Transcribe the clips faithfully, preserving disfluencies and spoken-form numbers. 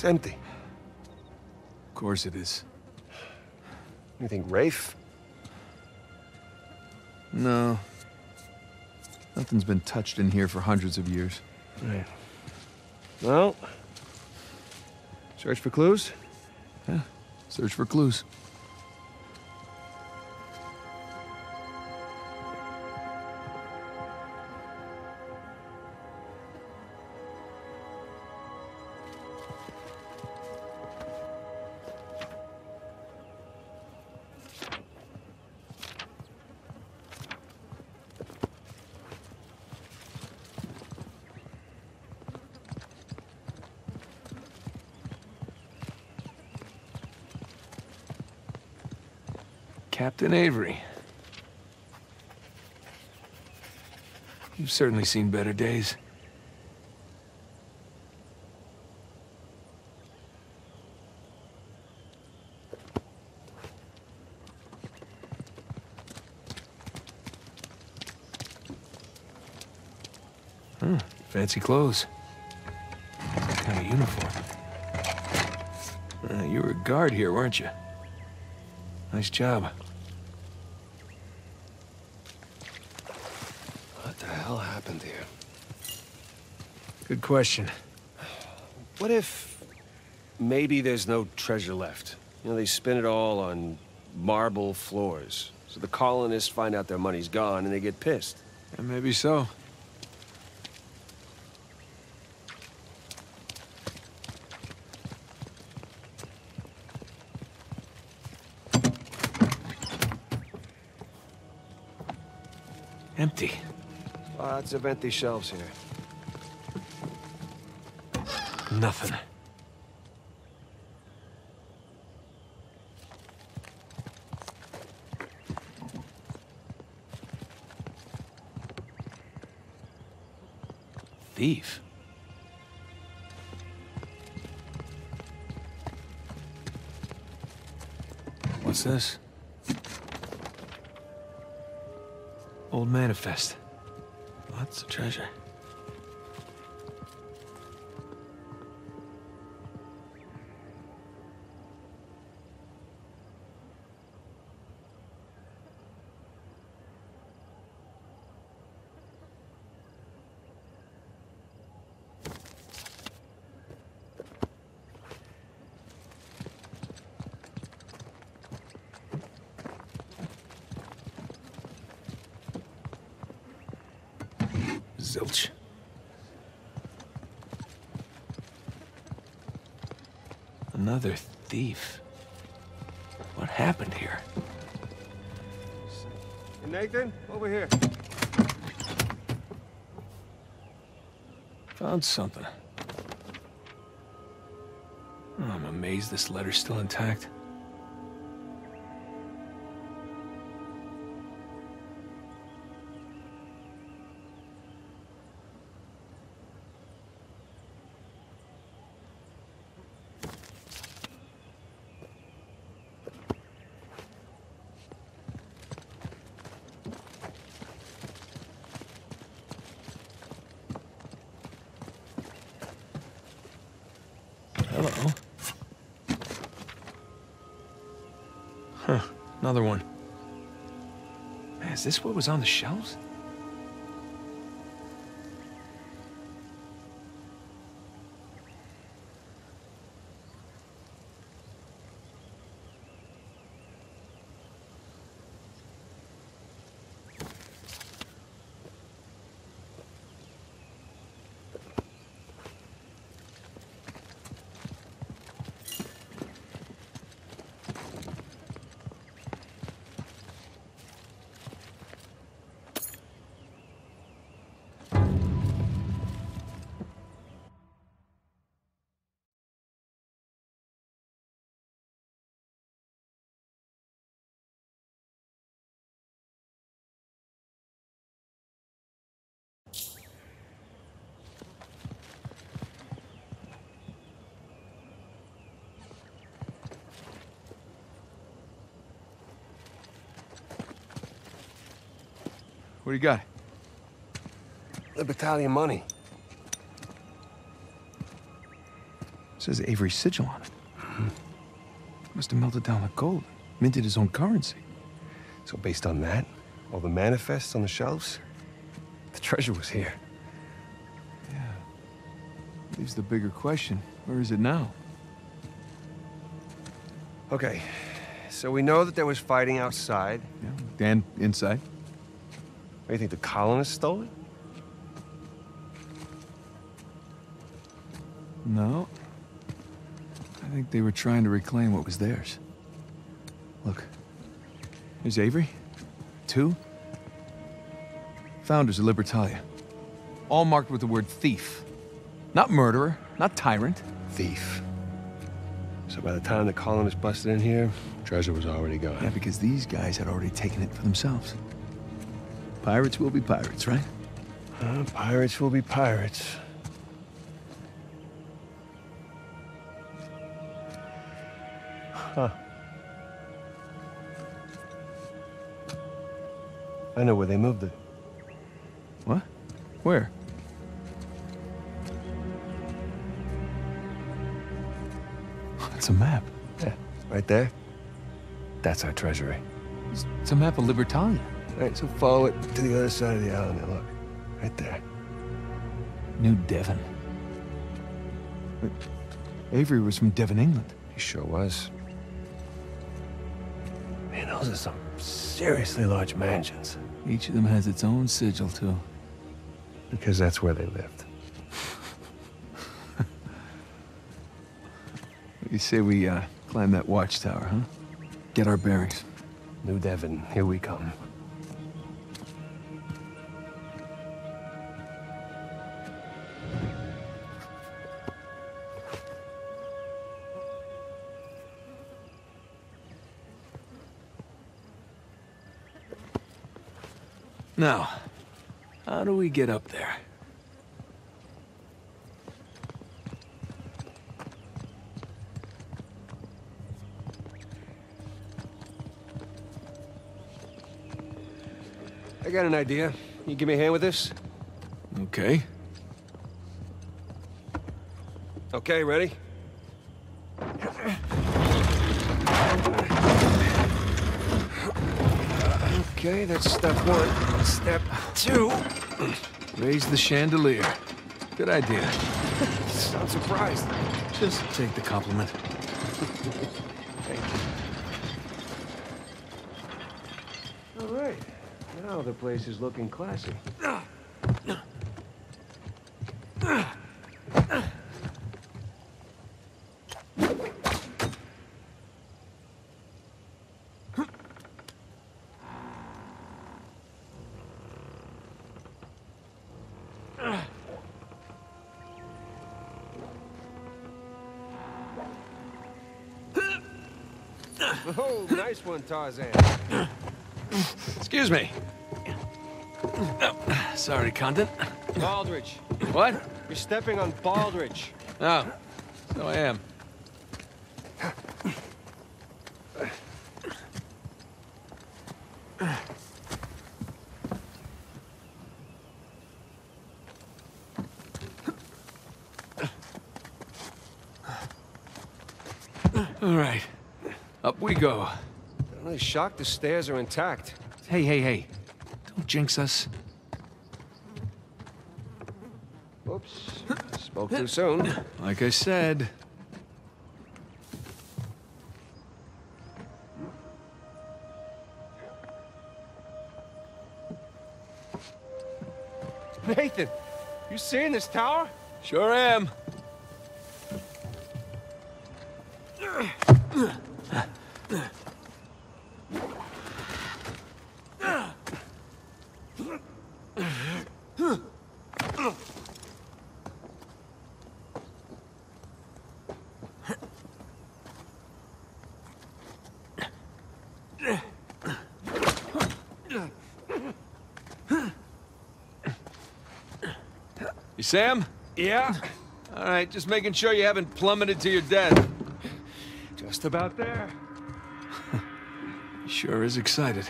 It's empty. Of course it is. You think Rafe? No. Nothing's been touched in here for hundreds of years. Yeah. Well, search for clues? Yeah, search for clues. Captain Avery. You've certainly seen better days. Hmm, fancy clothes. What kind of uniform? Uh, you were a guard here, weren't you? Nice job. Here. Good question. What if maybe there's no treasure left? You know, they spin it all on marble floors. So the colonists find out their money's gone and they get pissed. Yeah, maybe so. Empty. Lots of empty shelves here. Nothing. Thief. What's this? Old manifest. Lots of treasure. Zilch. Another thief. What happened here? Hey, Nathan, over here. Found something. Oh, I'm amazed this letter's still intact. Hello. Huh, another one. Man, is this what was on the shelves? What do you got? Libertalia money. It says Avery's sigil on it. Mm-hmm. Must have melted down the gold, minted his own currency. So based on that, all the manifests on the shelves, the treasure was here. Yeah. Leaves the bigger question, where is it now? Okay, so we know that there was fighting outside. Yeah, and inside. What, you think the colonists stole it? No. I think they were trying to reclaim what was theirs. Look, there's Avery, two. Founders of Libertalia. All marked with the word thief. Not murderer, not tyrant. Thief. So by the time the colonists busted in here, treasure was already gone. Yeah, because these guys had already taken it for themselves. Pirates will be pirates, right? Uh, pirates will be pirates. Huh. I know where they moved it. What? Where? That's a map. Yeah, right there. That's our treasury. It's, it's a map of Libertalia. All right, so follow it to the other side of the island. Now look, right there. New Devon. Wait, Avery was from Devon, England. He sure was. Man, those are some seriously large mansions. Each of them has its own sigil, too. Because that's where they lived. You say we uh, climb that watchtower, huh? Get our bearings. New Devon, here we come. Now, how do we get up there? I got an idea. You give me a hand with this? Okay. Okay, ready? Okay, that's step one. Step two. Raise the chandelier. Good idea. I'm surprised. Just take the compliment. Thank you. All right. Now the place is looking classy. Oh, nice one, Tarzan. Excuse me. Oh, sorry, Condon. Baldridge. What? You're stepping on Baldridge. Oh, so I am. All right. Up we go. I'm really shocked the stairs are intact. Hey, hey, hey. Don't jinx us. Whoops. Spoke too soon. Like I said. Nathan, you seeing this tower? Sure am. You Sam? Yeah? All right, just making sure you haven't plummeted to your death. Just about there. Sure is excited.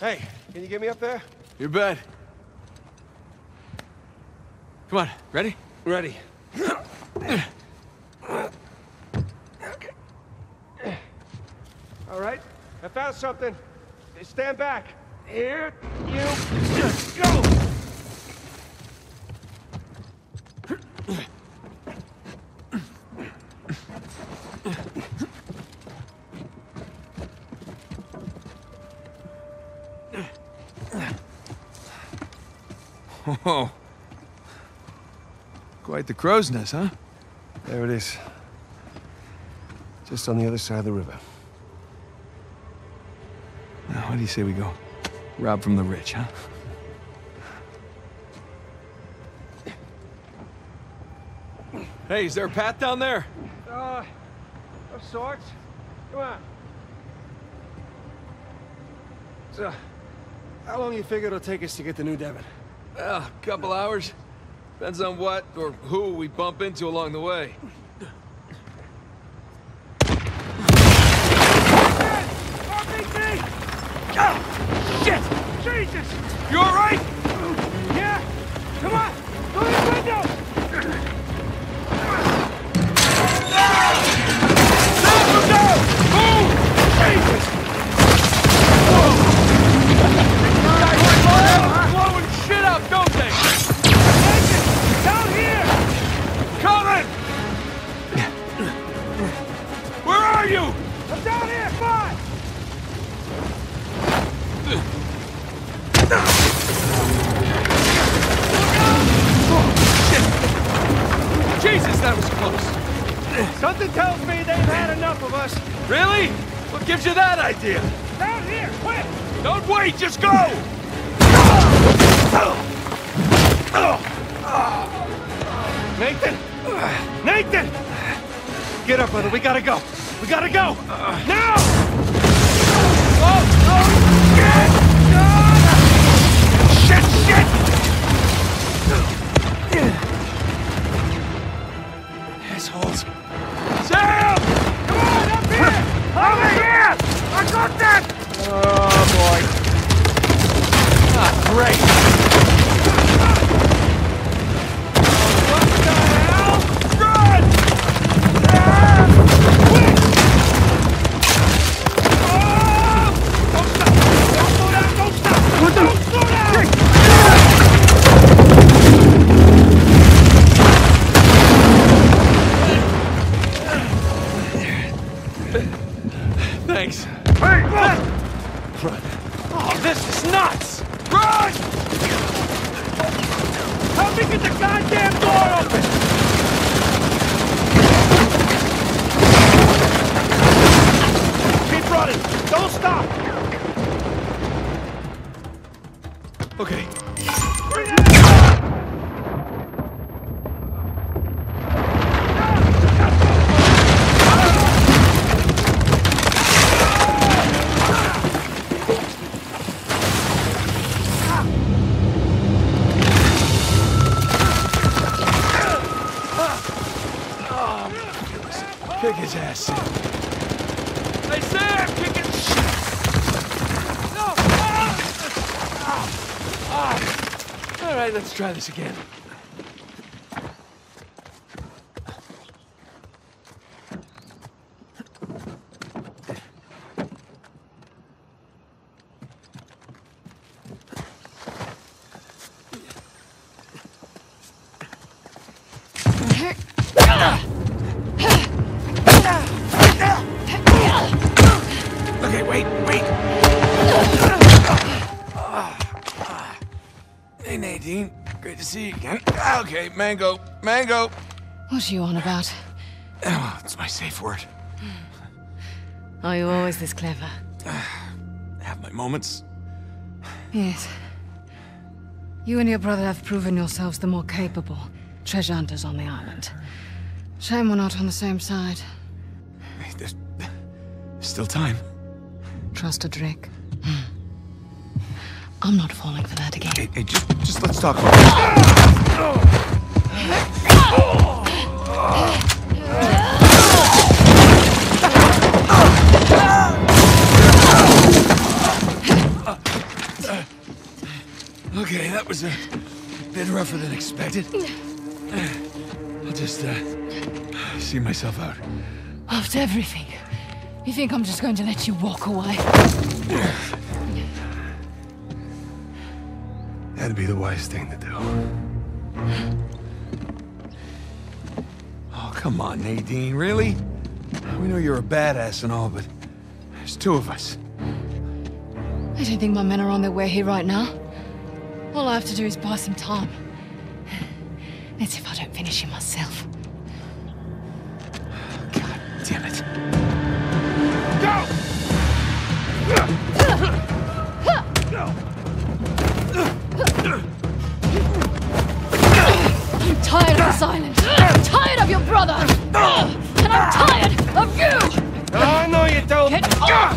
Hey, can you get me up there? You bet. Come on, ready? Ready. All right, I found something. Stand back. Here you go! Whoa. Quite the crow's nest, huh? There it is. Just on the other side of the river. Now, where do you say we go? Rob from the rich, huh? Hey, is there a path down there? Uh, of sorts. Come on. So, how long you figure it'll take us to get to New Devon? Well, a couple hours. Depends on what or who we bump into along the way. Jesus! You all right? Yeah? Come on! Go to the window! Knock him down! Move! Jesus! Whoa! Guys, they're blowing shit up, don't they? Attention! Down here! Coming! Where are you? I'm down here! Come on! Jesus, that was close. Something tells me they've had enough of us. Really? What gives you that idea? Down here, quick! Don't wait, just go! Nathan! Nathan! Get up, brother, we gotta go. We gotta go! Now! Oh, shit! Shit, shit! Assholes. Sam! Come on, up here! Over here! I got that! Oh, boy. Ah, great. What the hell? Run! Sam! Quick! Oh! Don't stop! Don't slow down! Don't stop! What the? Don't slow down! Thanks. Hey, run! Run. Oh, this is nuts! Run! Help me get the goddamn door open! Keep running! Don't stop! Okay. Bring it! Kick his ass. Hey, Sam! Kick his shit! No! Ah! Ah! All right, let's try this again. Okay, Mango. Mango! What are you on about? Oh, it's my safe word. Are you always this clever? I have my moments. Yes. You and your brother have proven yourselves the more capable treasure hunters on the island. Shame we're not on the same side. There's still time. Trust a Drake. I'm not falling for that again. Hey, hey just, just let's talk about it. Okay, that was a bit rougher than expected. I'll just, uh, see myself out. After everything, you think I'm just going to let you walk away? That'd be the wise thing to do. Oh, come on, Nadine, really? We know you're a badass and all, but there's two of us. I don't think my men are on their way here right now. All I have to do is buy some time. That's if I don't finish him myself. God damn it. Go! I'm tired of this island. I'm tired of your brother. And I'm tired of you! Oh, I know you don't. Get off!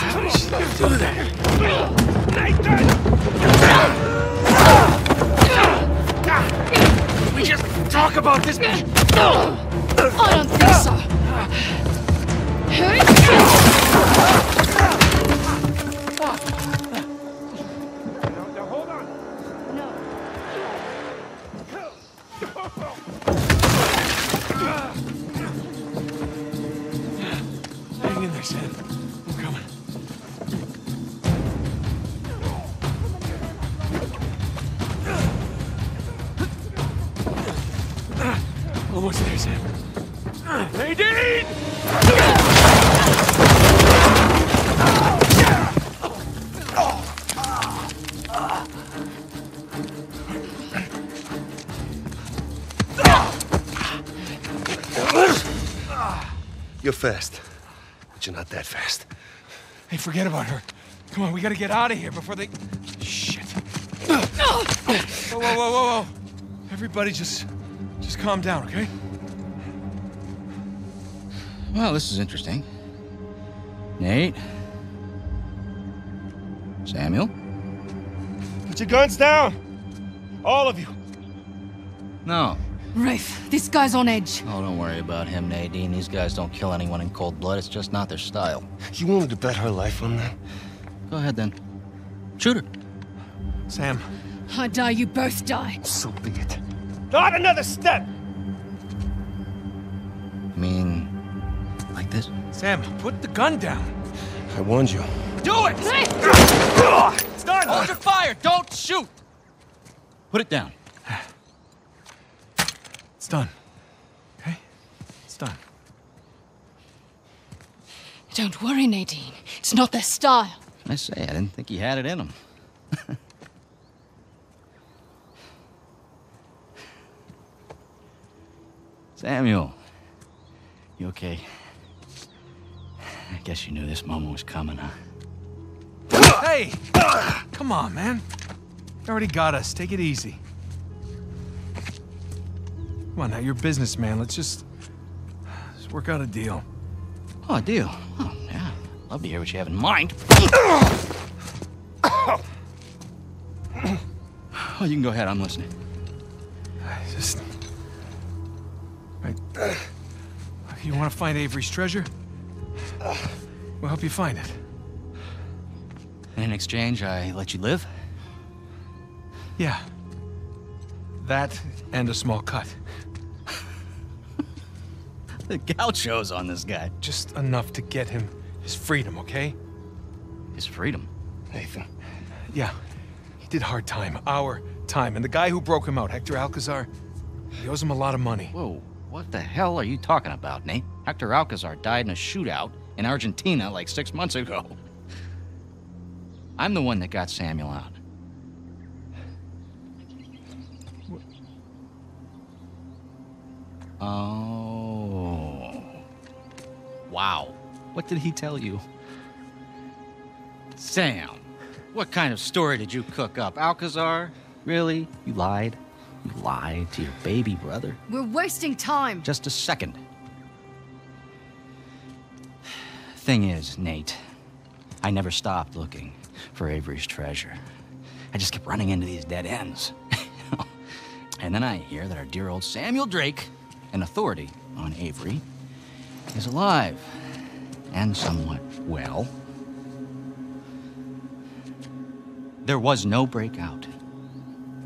Somebody stop doing that! Nathan! Can we just talk about this? I don't think so. Now, now hold on. No. Hang in there, Sam. Almost there, Sam. Nadine! You're fast, but you're not that fast. Hey, forget about her. Come on, we gotta get out of here before they... Shit. Whoa, whoa, whoa, whoa, whoa. Everybody just... Just calm down, okay? Well, this is interesting. Nate. Samuel. Put your guns down! All of you! No. Rafe, this guy's on edge. Oh, don't worry about him, Nadine. These guys don't kill anyone in cold blood. It's just not their style. You wanted to bet her life on that? Go ahead, then. Shoot her. Sam. I die, you both die. So be it. Not another step! You mean... like this? Sam, put the gun down! I warned you. Do it! Hey. Start! Hold your fire! Don't shoot! Put it down. It's done. Okay? It's done. Don't worry, Nadine. It's not their style. I say, I didn't think he had it in him. Samuel, you okay? I guess you knew this moment was coming, huh? Hey! Come on, man. You already got us. Take it easy. Come on, now, you're a businessman. Let's just... Let's work out a deal. Oh, a deal? Oh, yeah. Love to hear what you have in mind. Oh, you can go ahead. I'm listening. I just... Right. You want to find Avery's treasure? We'll help you find it. And in exchange, I let you live? Yeah. That and a small cut. The gauchos on this guy. Just enough to get him his freedom, okay? His freedom? Nathan. Yeah. He did hard time. Our time. And the guy who broke him out, Hector Alcazar, he owes him a lot of money. Whoa. What the hell are you talking about, Nate? Hector Alcazar died in a shootout in Argentina like six months ago. I'm the one that got Samuel out. What? Oh. Wow. What did he tell you? Sam, what kind of story did you cook up? Alcazar? Really? You lied? You lied to your baby brother. We're wasting time. Just a second. Thing is, Nate, I never stopped looking for Avery's treasure. I just kept running into these dead ends. And then I hear that our dear old Samuel Drake, an authority on Avery, is alive and somewhat well. There was no breakout.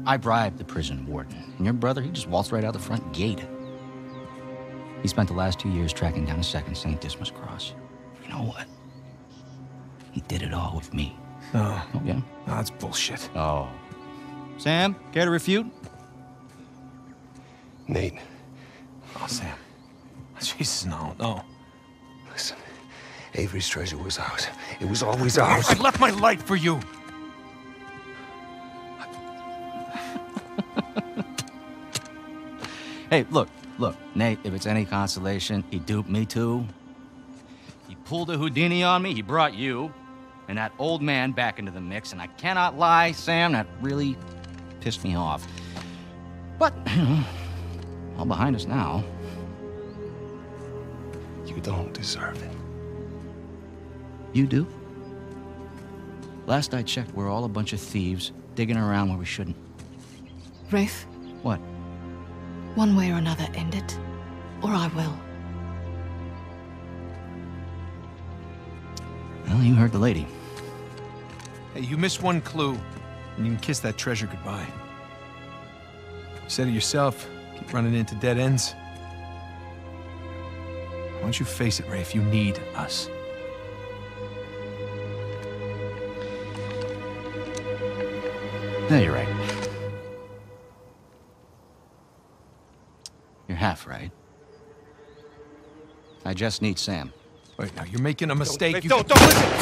I bribed the prison warden, and your brother, he just waltzed right out the front gate. He spent the last two years tracking down a second Saint Dismas cross. You know what? He did it all with me. No. Oh, yeah? No, that's bullshit. Oh. Sam, care to refute? Nate. Oh, Sam. Jesus, no, no. Listen, Avery's treasure was ours. It was always ours. I left my life for you! Hey, look, look, Nate, if it's any consolation, he duped me too. He pulled a Houdini on me, he brought you and that old man back into the mix, and I cannot lie, Sam, that really pissed me off. But, you know, all behind us now. You don't deserve it. You do? Last I checked, we're all a bunch of thieves digging around where we shouldn't. Rafe? What? One way or another, end it, or I will. Well, you heard the lady. Hey, you missed one clue, and you can kiss that treasure goodbye. You said it yourself, keep running into dead ends. Why don't you face it, Rafe? You need us. No, you're right. You're half right. I just need Sam. Wait, now you're making a mistake. Don't, you don't, don't listen!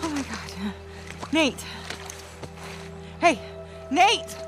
Oh my God. Nate. Nate!